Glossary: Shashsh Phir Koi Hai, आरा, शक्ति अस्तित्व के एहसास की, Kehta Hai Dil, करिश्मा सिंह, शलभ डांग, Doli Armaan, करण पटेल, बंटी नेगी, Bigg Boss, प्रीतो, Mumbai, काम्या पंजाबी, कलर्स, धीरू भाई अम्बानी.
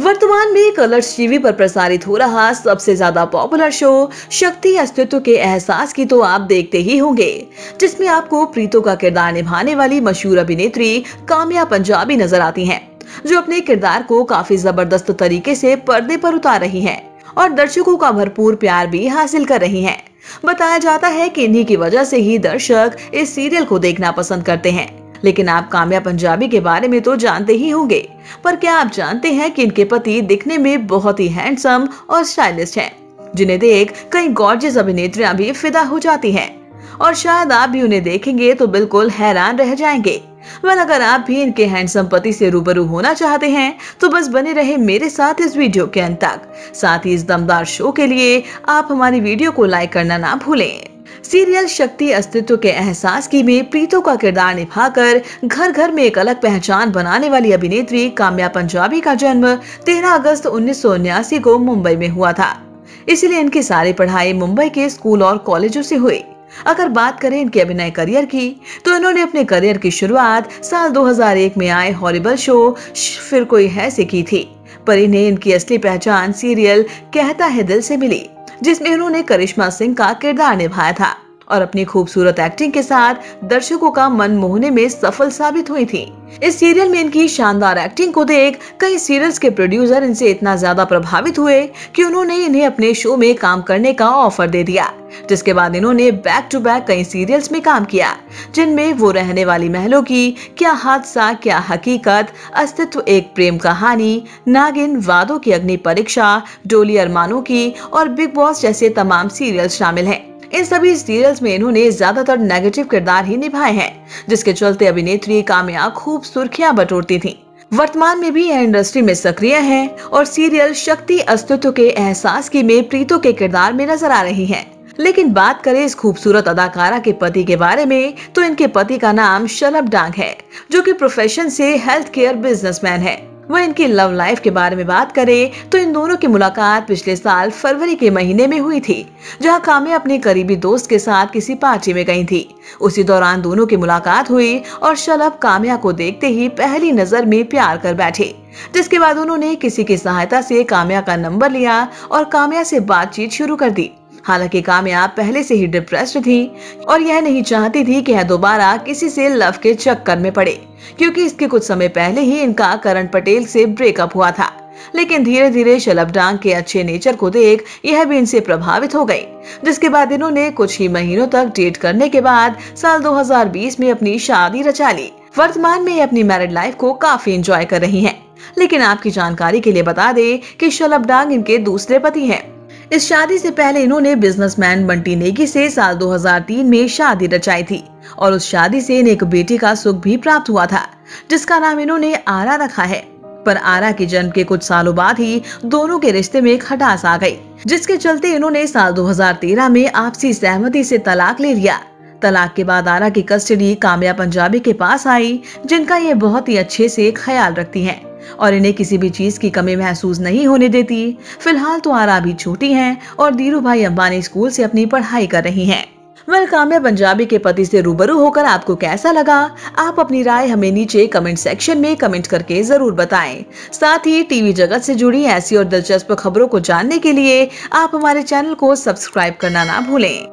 वर्तमान में कलर्स TV पर प्रसारित हो रहा सबसे ज्यादा पॉपुलर शो शक्ति अस्तित्व के एहसास की तो आप देखते ही होंगे, जिसमें आपको प्रीतो का किरदार निभाने वाली मशहूर अभिनेत्री काम्या पंजाबी नजर आती हैं, जो अपने किरदार को काफी जबरदस्त तरीके से पर्दे पर उतार रही हैं और दर्शकों का भरपूर प्यार भी हासिल कर रही हैं। बताया जाता है कि इन्हीं की वजह से ही दर्शक इस सीरियल को देखना पसंद करते हैं। लेकिन आप काम्या पंजाबी के बारे में तो जानते ही होंगे, पर क्या आप जानते हैं कि इनके पति दिखने में बहुत ही हैंडसम और स्टाइलिश हैं, जिन्हें देख कई गॉर्जियस अभिनेत्रियां भी फिदा हो जाती हैं और शायद आप भी उन्हें देखेंगे तो बिल्कुल हैरान रह जाएंगे। वह अगर आप भी इनके हैंडसम पति से रूबरू होना चाहते हैं तो बस बने रहे मेरे साथ इस वीडियो के अंत तक। साथ ही इस दमदार शो के लिए आप हमारी वीडियो को लाइक करना ना भूलें। सीरियल शक्ति अस्तित्व के एहसास की में प्रीतो का किरदार निभाकर घर घर में एक अलग पहचान बनाने वाली अभिनेत्री काम्या पंजाबी का जन्म 13 अगस्त 1979 को मुंबई में हुआ था, इसलिए इनकी सारी पढ़ाई मुंबई के स्कूल और कॉलेजों से हुई। अगर बात करें इनके अभिनय करियर की, तो इन्होंने अपने करियर की शुरुआत साल 2001 में आए हॉरिबल शो फिर कोई है से की थी, पर इन्हें इनकी असली पहचान सीरियल कहता है दिल से मिली, जिसमें इन्होंने करिश्मा सिंह का किरदार निभाया था और अपनी खूबसूरत एक्टिंग के साथ दर्शकों का मन मोहने में सफल साबित हुई थी। इस सीरियल में इनकी शानदार एक्टिंग को देख कई सीरियल्स के प्रोड्यूसर इनसे इतना ज्यादा प्रभावित हुए कि उन्होंने इन्हें अपने शो में काम करने का ऑफर दे दिया, जिसके बाद इन्होंने बैक टू बैक कई सीरियल्स में काम किया, जिनमें वो रहने वाली महलों की, क्या हादसा क्या हकीकत, अस्तित्व एक प्रेम कहानी, नागिन, वादों की अग्नि परीक्षा, डोली अरमानों की और बिग बॉस जैसे तमाम सीरियल शामिल है। इन सभी सीरियल्स में इन्होंने ज्यादातर नेगेटिव किरदार ही निभाए हैं, जिसके चलते अभिनेत्री काम्या खूब सुर्खियां बटोरती थीं। वर्तमान में भी यह इंडस्ट्री में सक्रिय हैं और सीरियल शक्ति अस्तित्व के एहसास की में प्रीतो के किरदार में नजर आ रही हैं। लेकिन बात करें इस खूबसूरत अदाकारा के पति के बारे में, तो इनके पति का नाम शलभ डांग है, जो की प्रोफेशन से हेल्थ केयर बिजनेसमैन है। वह इनकी लव लाइफ के बारे में बात करें तो इन दोनों की मुलाकात पिछले साल फरवरी के महीने में हुई थी, जहां काम्या अपने करीबी दोस्त के साथ किसी पार्टी में गई थी। उसी दौरान दोनों की मुलाकात हुई और शलभ काम्या को देखते ही पहली नजर में प्यार कर बैठे, जिसके बाद उन्होंने किसी की सहायता से काम्या का नंबर लिया और काम्या से बातचीत शुरू कर दी। हालांकि काम्या पहले से ही डिप्रेस्ड थी और यह नहीं चाहती थी कि यह दोबारा किसी से लव के चक्कर में पड़े, क्योंकि इसके कुछ समय पहले ही इनका करण पटेल से ब्रेकअप हुआ था। लेकिन धीरे धीरे शलभ डांग के अच्छे नेचर को देख यह भी इनसे प्रभावित हो गई, जिसके बाद इन्होंने कुछ ही महीनों तक डेट करने के बाद साल 2020 में अपनी शादी रचा ली। वर्तमान में ये अपनी मैरिड लाइफ को काफी एंजॉय कर रही है। लेकिन आपकी जानकारी के लिए बता दें कि शलभ डांग इनके दूसरे पति हैं। इस शादी से पहले इन्होंने बिजनेसमैन बंटी नेगी से साल 2003 में शादी रचाई थी और उस शादी से इन्हें एक बेटी का सुख भी प्राप्त हुआ था, जिसका नाम इन्होंने आरा रखा है। पर आरा के जन्म के कुछ सालों बाद ही दोनों के रिश्ते में खटास आ गई, जिसके चलते इन्होंने साल 2013 में आपसी सहमति से तलाक ले लिया। तलाक के बाद आरा की कस्टडी काम्या पंजाबी के पास आई, जिनका ये बहुत ही अच्छे से ख्याल रखती है और इन्हें किसी भी चीज की कमी महसूस नहीं होने देती। फिलहाल तो आरा भी छोटी हैं और धीरू भाई अम्बानी स्कूल से अपनी पढ़ाई कर रही हैं। वह काम्या पंजाबी के पति से रूबरू होकर आपको कैसा लगा, आप अपनी राय हमें नीचे कमेंट सेक्शन में कमेंट करके जरूर बताएं। साथ ही टीवी जगत से जुड़ी ऐसी और दिलचस्प खबरों को जानने के लिए आप हमारे चैनल को सब्सक्राइब करना ना भूलें।